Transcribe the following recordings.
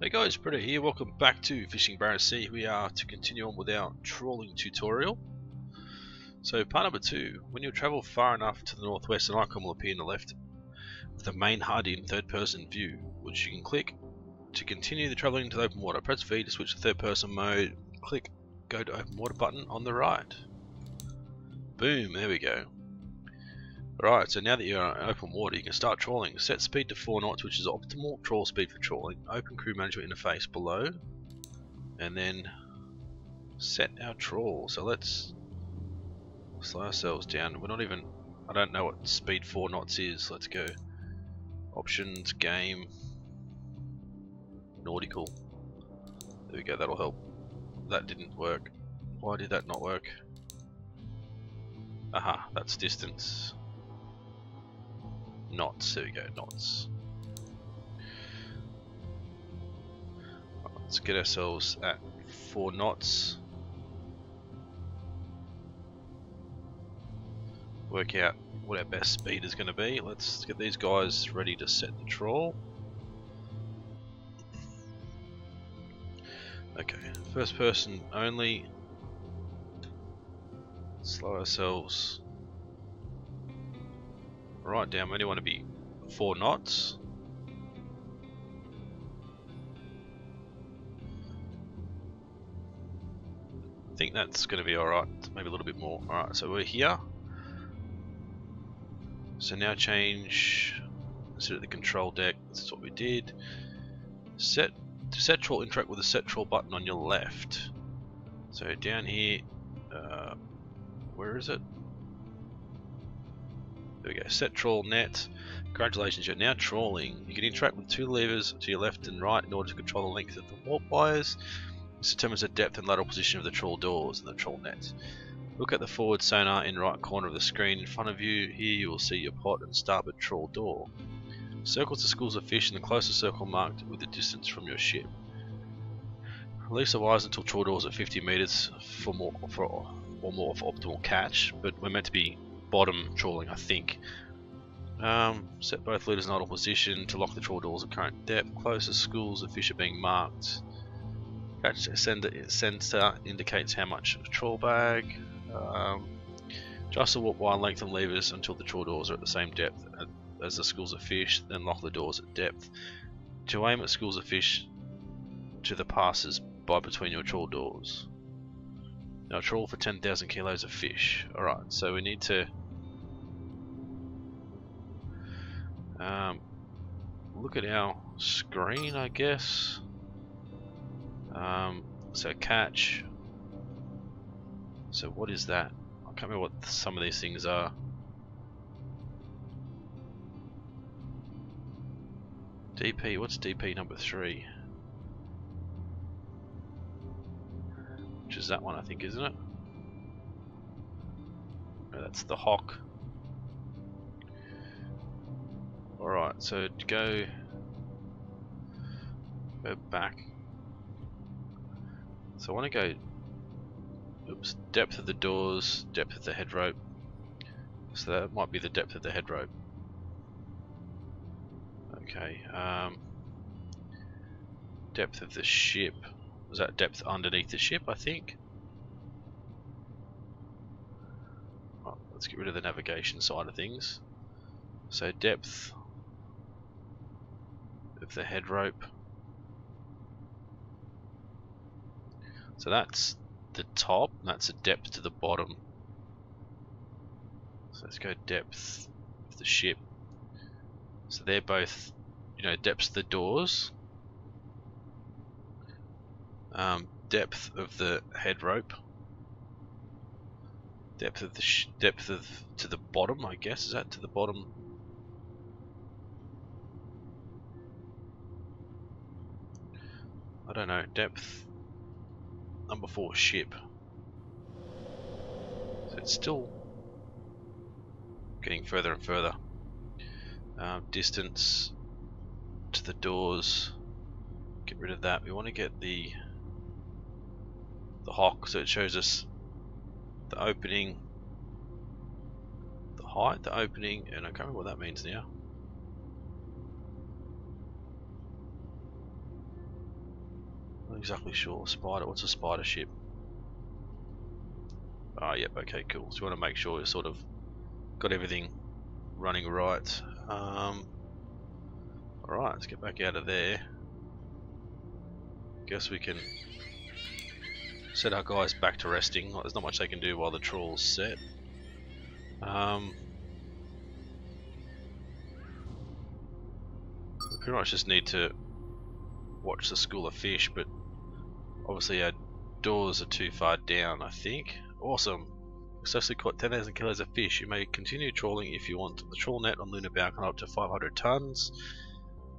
Hey guys, Britto here, welcome back to Fishing Barents Sea. We are to continue on with our trawling tutorial. So part number 2, when you travel far enough to the northwest, an icon will appear on the left with the main HUD in third person view, which you can click to continue the travelling to the open water. Press V to switch to third person mode, click go to open water button on the right. Boom, there we go. Alright, so now that you're in open water, you can start trawling. Set speed to 4 knots, which is optimal trawl speed for trawling. Open crew management interface below. And then set our trawl. So let's slow ourselves down. We're not even... I don't know what speed 4 knots is. Let's go. Options, game, nautical. There we go, that'll help. That didn't work. Why did that not work? Aha, that's distance. Knots, there we go, knots. Let's get ourselves at 4 knots. Work out what our best speed is going to be. Let's get these guys ready to set the trawl. Okay, first person only. Slow ourselves right down. We only want to be 4 knots. I think that's going to be alright, maybe a little bit more. Alright, so we're here. So now change, sit at the control deck, that's what we did. Set trawl, interact with the set trawl button on your left. So down here, where is it? There we go, set trawl net. Congratulations, you're now trawling. You can interact with 2 levers to your left and right in order to control the length of the warp wires. This determines the depth and lateral position of the trawl doors and the trawl net. Look at the forward sonar in the right corner of the screen in front of you. Here you will see your pot and starboard trawl door. Circles the schools of fish in the closest circle marked with the distance from your ship. Release the wires until trawl doors at 50 meters or more for optimal catch, but we're meant to be bottom trawling, I think. Set both leaders in idle position to lock the trawl doors at current depth. Closest schools of fish are being marked. Catch sensor indicates how much of the trawl bag. Adjust the warp wire length and levers until the trawl doors are at the same depth as the schools of fish, then lock the doors at depth. To aim at schools of fish to the passes by between your trawl doors. Now trawl for 10,000 kilos of fish. Alright, so we need to look at our screen, I guess. So catch. So what is that? I can't remember what some of these things are. DP, what's DP number 3? Which is that one, I think, isn't it? No, that's the hock. Alright, so to go back. So I want to go, oops, depth of the doors, depth of the head rope. So that might be the depth of the head rope. Okay, depth of the ship. Was that depth underneath the ship, I think? Well, let's get rid of the navigation side of things. So depth of the head rope. So that's the top, and that's the depth to the bottom. So let's go depth of the ship. So they're both, you know, depths of the doors. Depth of the head rope. Depth of the to the bottom, I guess. Is that to the bottom? I don't know. Depth number 4 ship. So it's still getting further and further. Distance to the doors. Get rid of that. We want to get the hock, so it shows us the opening, the height, the opening, and I can't remember what that means now. Not exactly sure. Spider, what's a spider ship? Ah, yep, okay, cool. So you want to make sure you've sort of got everything running right. Alright, let's get back out of there. Guess we can set our guys back to resting. There's not much they can do while the trawl's set. We pretty much just need to watch the school of fish, but obviously our doors are too far down, I think. Awesome. Successfully caught 10,000 kilos of fish. You may continue trawling if you want. The trawl net on Luna Bank can up to 500 tons.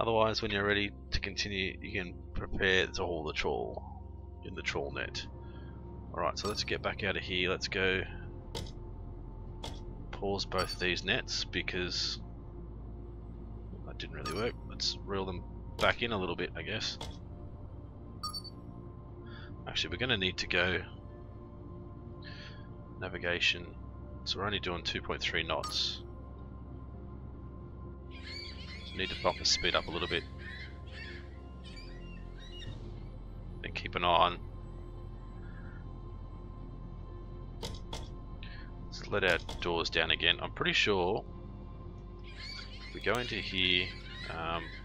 Otherwise, when you're ready to continue, you can prepare to haul the trawl in the trawl net. Alright, so let's get back out of here. Let's go pause both of these nets because that didn't really work. Let's reel them back in a little bit, I guess. Actually, we're going to need to go navigation, so we're only doing 2.3 knots. So need to bump the speed up a little bit and keep an eye on. Let's let our doors down again. I'm pretty sure if we go into here,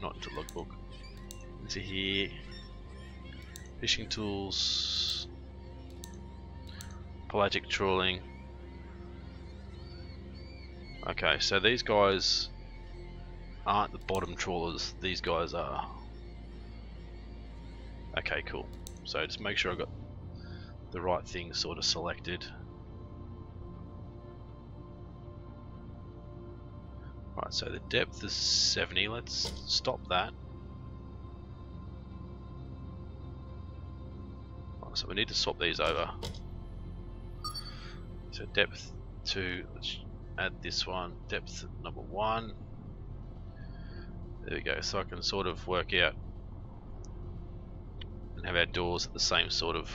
not into logbook, into here, fishing tools, pelagic trawling. Okay, so these guys aren't the bottom trawlers, these guys are. Okay, cool. So just make sure I've got the right thing sort of selected. Right, so the depth is 70, let's stop that. Right, so we need to swap these over. So depth 2, let's add this one, depth number 1. There we go, so I can sort of work out and have our doors at the same sort of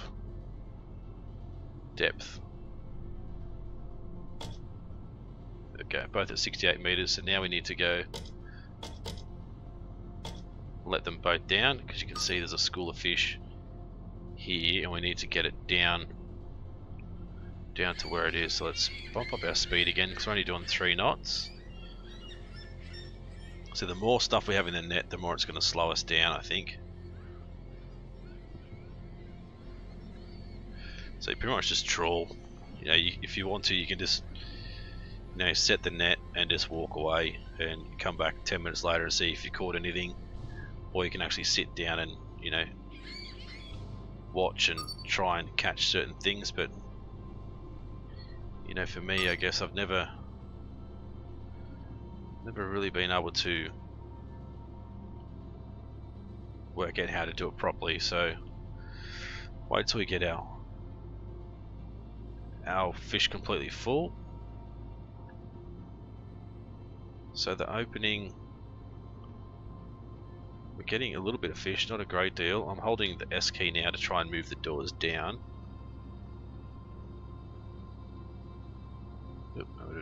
depth. Okay, both at 68 meters, so now we need to go let them both down, because you can see there's a school of fish here and we need to get it down to where it is. So let's bump up our speed again because we're only doing 3 knots. So the more stuff we have in the net, the more it's going to slow us down, I think. So you pretty much just trawl. You know, if you want to, you can just, you know, set the net and just walk away and come back 10 minutes later and see if you caught anything, or you can actually sit down and, you know, watch and try and catch certain things. But you know, for me, I guess I've never really been able to work out how to do it properly. So wait till we get our fish completely full. So the opening, we're getting a little bit of fish, not a great deal. I'm holding the S key now to try and move the doors down.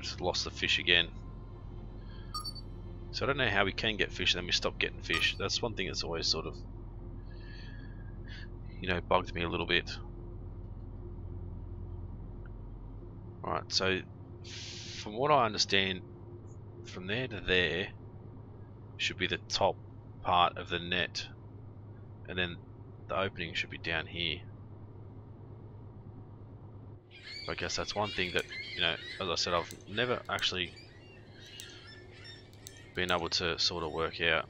Just lost the fish again. So I don't know how we can get fish and then we stop getting fish. That's one thing that's always sort of, you know, bugged me a little bit. Alright, so from what I understand, from there to there should be the top part of the net, and then the opening should be down here. I guess that's one thing that, you know, as I said, I've never actually been able to sort of work out.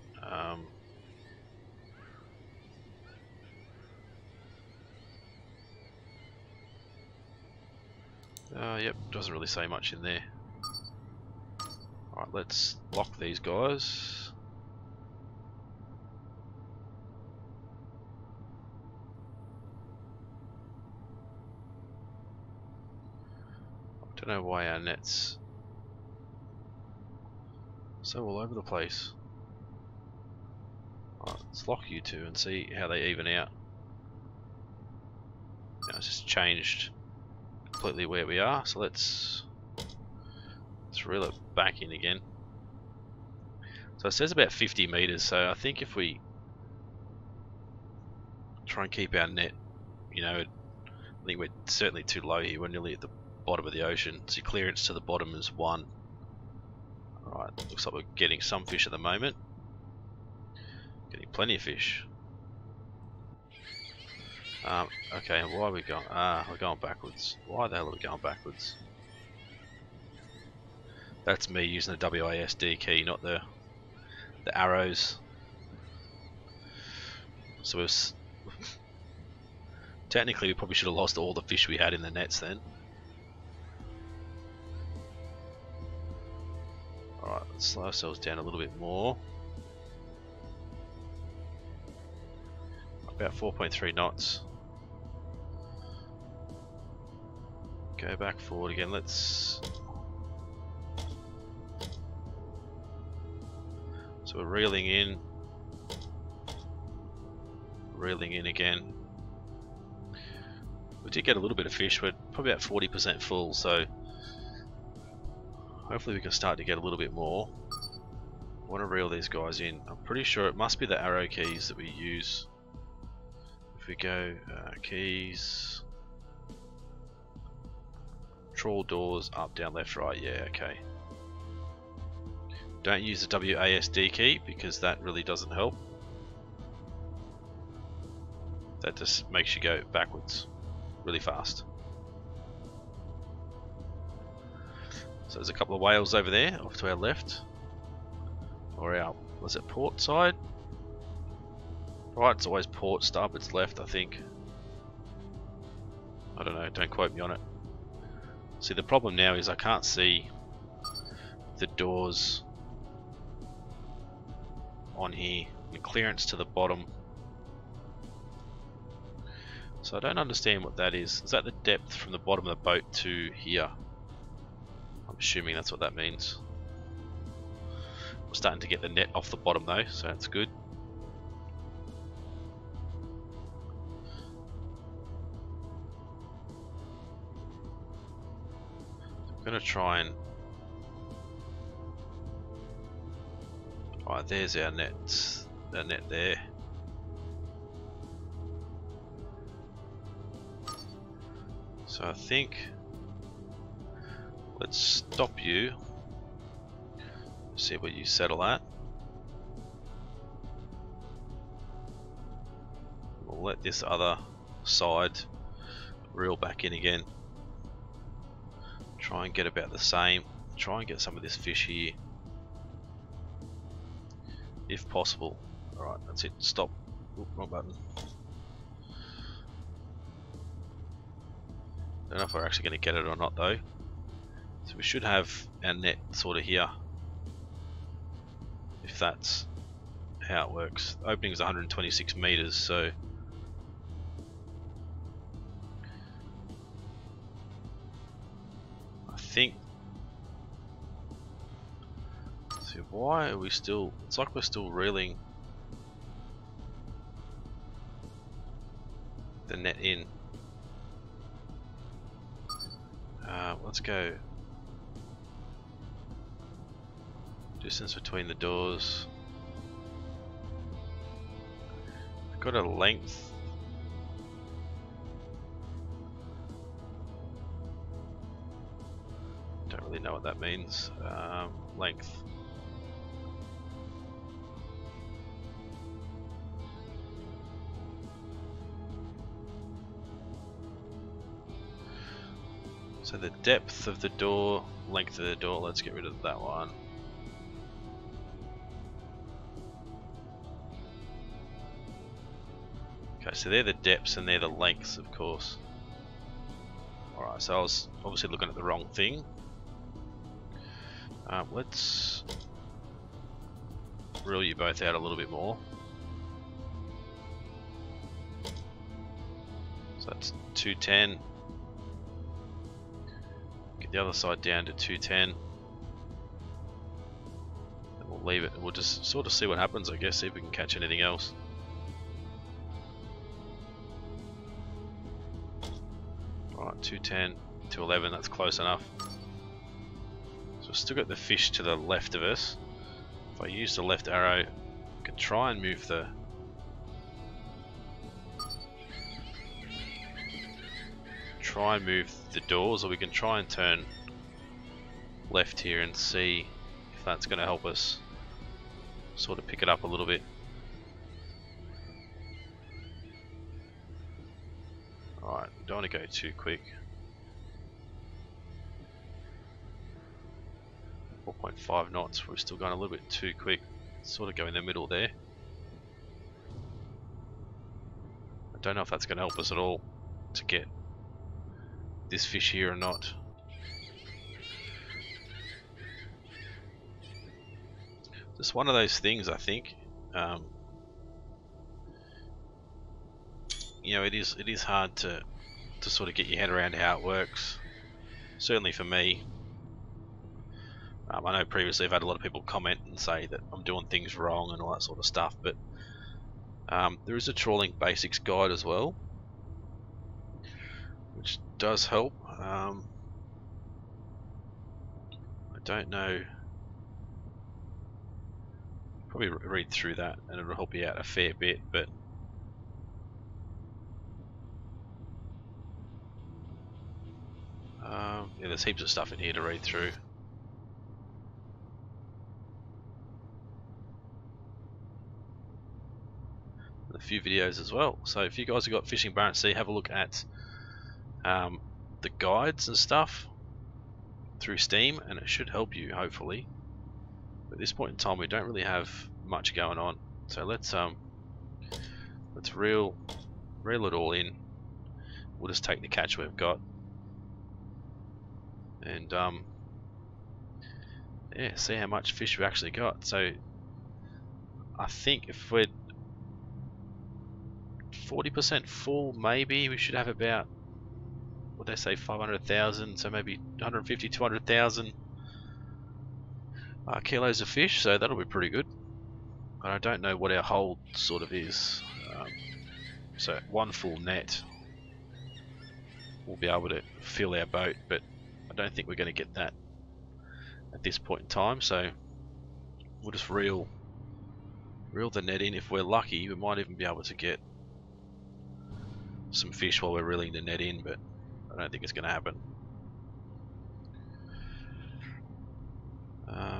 Yep, doesn't really say much in there. Alright, let's lock these guys. Don't know why our net's so all over the place. Alright, let's lock you two and see how they even out. Now it's just changed completely where we are, so let's reel it back in again. So it says about 50 meters, so I think if we try and keep our net, you know, I think we're certainly too low here. We're nearly at the bottom of the ocean, so clearance to the bottom is 1. Alright, looks like we're getting some fish at the moment. Getting plenty of fish. Okay, why are we going? We're going backwards. Why the hell are we going backwards? That's me using the WASD key, not the arrows. So technically we probably should have lost all the fish we had in the nets then. Alright, let's slow ourselves down a little bit more. About 4.3 knots. Go back forward again. Let's. So we're reeling in again. We did get a little bit of fish, but probably about 40% full, so hopefully we can start to get a little bit more. I want to reel these guys in. I'm pretty sure it must be the arrow keys that we use. If we go keys, trawl doors, up, down, left, right, yeah, okay. Don't use the WASD key because that really doesn't help. That just makes you go backwards really fast. So there's a couple of whales over there off to our left. Or our, was it port side? Right, it's always port, starboard's left, I think. I don't know, don't quote me on it. See, the problem now is I can't see the doors on here, the clearance to the bottom. So I don't understand what that is. Is that the depth from the bottom of the boat to here? I'm assuming that's what that means. We're starting to get the net off the bottom though, so that's good. I'm gonna try and. Alright, there's our net. Our net there. So I think let's stop you, see what you settle at. We'll let this other side reel back in again, try and get about the same, try and get some of this fish here if possible. Alright, that's it, stop. Oop, wrong button. I don't know if we're actually going to get it or not though. So we should have our net sort of here, if that's how it works. The opening is 126 meters, so I think. So why are we still? It's like we're still reeling the net in. Let's go distance between the doors. I've got a length. Don't really know what that means. Length. So the depth of the door, length of the door, let's get rid of that one. Okay, so they're the depths and they're the lengths, of course. Alright, so I was obviously looking at the wrong thing. Let's reel you both out a little bit more. So that's 210. The other side down to 210, and we'll leave it. We'll just sort of see what happens, I guess, see if we can catch anything else. Alright, 210 to 11, that's close enough. So we've still got the fish to the left of us. If I use the left arrow, I can try and move the try and move the doors, or we can try and turn left here and see if that's going to help us sort of pick it up a little bit. Alright, don't want to go too quick. 4.5 knots, we're still going a little bit too quick. Sort of go in the middle there. I don't know if that's going to help us at all to get this fish here or not. It's one of those things, I think. You know, it is hard to sort of get your head around how it works. Certainly for me. I know previously I've had a lot of people comment and say that I'm doing things wrong and all that sort of stuff, but there is a trawling basics guide as well, which does help. I don't know. Probably read through that and it'll help you out a fair bit, but yeah, there's heaps of stuff in here to read through. And a few videos as well, so if you guys have got Fishing Barents Sea, have a look at the guides and stuff through Steam and it should help you, hopefully. At this point in time we don't really have much going on, so let's reel it all in. We'll just take the catch we've got and yeah, see how much fish we've actually got. So I think if we're 40% full, maybe we should have about, what they say, 500,000, so maybe 150, 200,000 kilos of fish, so that'll be pretty good. And I don't know what our hold sort of is, so one full net we'll be able to fill our boat, but I don't think we're going to get that at this point in time, so we'll just reel the net in. If we're lucky we might even be able to get some fish while we're reeling the net in, but I don't think it's going to happen.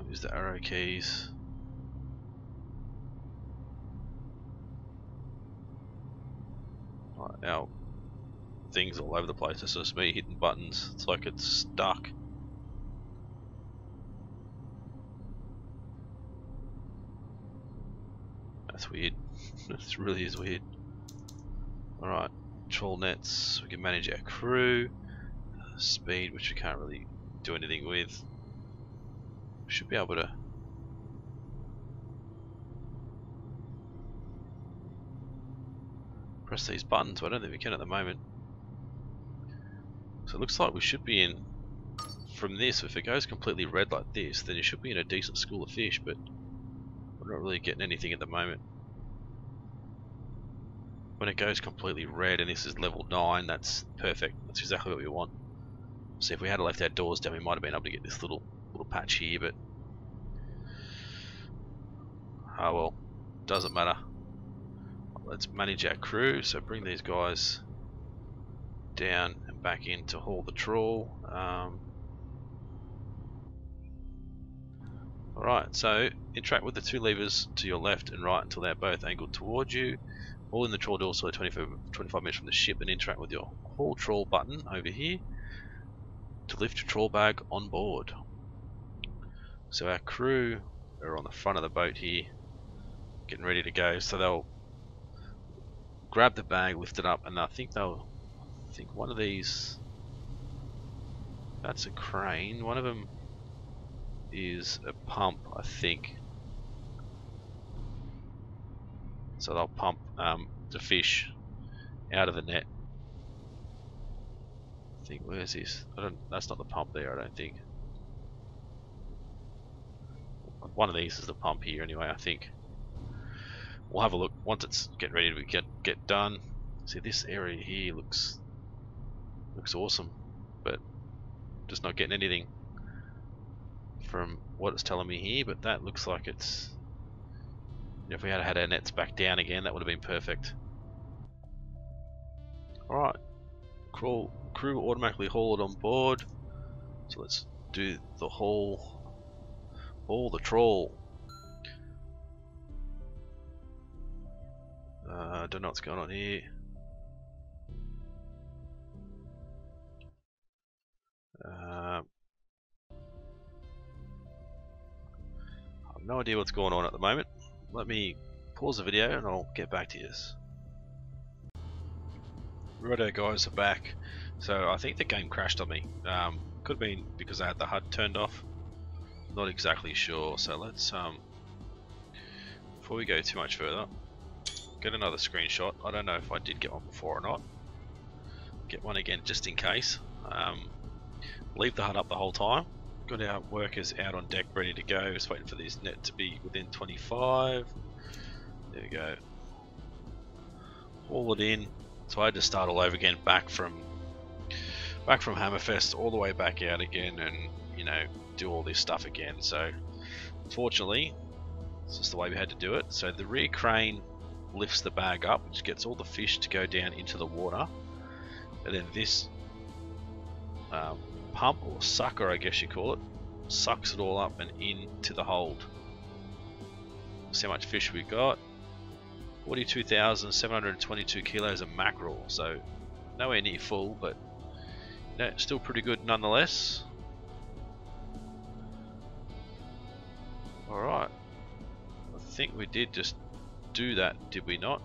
Use the arrow keys. Right, now things all over the place. It's just me hitting buttons. It's like it's stuck. That's weird. This really is weird. Alright, trawl nets. We can manage our crew. Speed, which we can't really do anything with. Should be able to. Press these buttons, but I don't think we can at the moment. So it looks like we should be in. From this, if it goes completely red like this, then you should be in a decent school of fish, but we're not really getting anything at the moment. When it goes completely red and this is level 9, that's perfect. That's exactly what we want. See, if we had left our doors down, we might have been able to get this little patch here, but oh well, doesn't matter. Let's manage our crew, so bring these guys down and back in to haul the trawl. Alright, so interact with the two levers to your left and right until they're both angled towards you. Haul in the trawl door so they're 25 minutes from the ship and interact with your haul trawl button over here to lift your trawl bag on board. So our crew are on the front of the boat here, getting ready to go, so they'll grab the bag, lift it up, and I think one of these, that's a crane, one of them is a pump, I think. So they'll pump the fish out of the net. I think, where's this? That's not the pump there, I don't think. One of these is the pump here anyway, I think. We'll have a look once it's getting ready to get done. See, this area here looks awesome, but just not getting anything from what it's telling me here, but that looks like it's, if we had had our nets back down again, that would have been perfect. Alright, crew automatically haul it on board. So let's do the haul. Haul the trawl. Don't know what's going on here. I have no idea what's going on at the moment. Let me pause the video and I'll get back to you. Righto guys, are back. So I think the game crashed on me. Could have been because I had the HUD turned off. Not exactly sure. So let's before we go too much further, get another screenshot. I don't know if I did get one before or not. Get one again just in case. Leave the HUD up the whole time. Got our workers out on deck ready to go. Just waiting for this net to be within 25. There we go. Haul it in. So I had to start all over again, back from Hammerfest all the way back out again, and you know, do all this stuff again. So unfortunately, it's just the way we had to do it. So the rear crane lifts the bag up, which gets all the fish to go down into the water, and then this pump or sucker, I guess you call it, sucks it all up and into the hold. See how much fish we got. 42,722 kilos of mackerel, so nowhere near full, but you know, still pretty good nonetheless. Alright, I think we did just do that, did we not?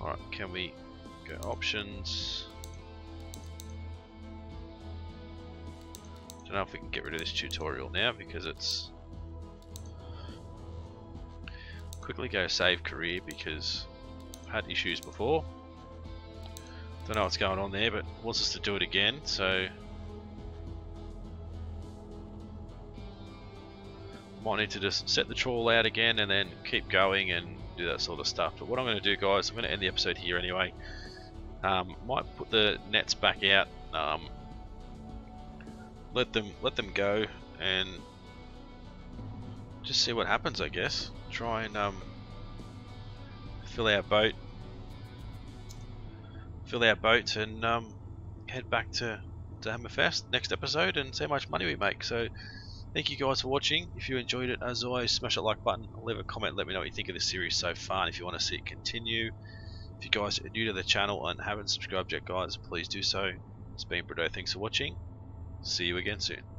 Alright, can we go options? Don't know if we can get rid of this tutorial now because it's... Quickly go save career because I've had issues before. Don't know what's going on there, but it wants us to do it again, so might need to just set the trawl out again and then keep going and do that sort of stuff. But what I'm going to do, guys, I'm going to end the episode here anyway. Might put the nets back out, let them go and just see what happens, I guess. Try and fill our boat and head back to Hammerfest next episode and see how much money we make. So thank you guys for watching. If you enjoyed it, as always, smash that like button, leave a comment, let me know what you think of this series so far, and if you want to see it continue. If you guys are new to the channel and haven't subscribed yet, guys, please do so. It's been Britto, thanks for watching, see you again soon.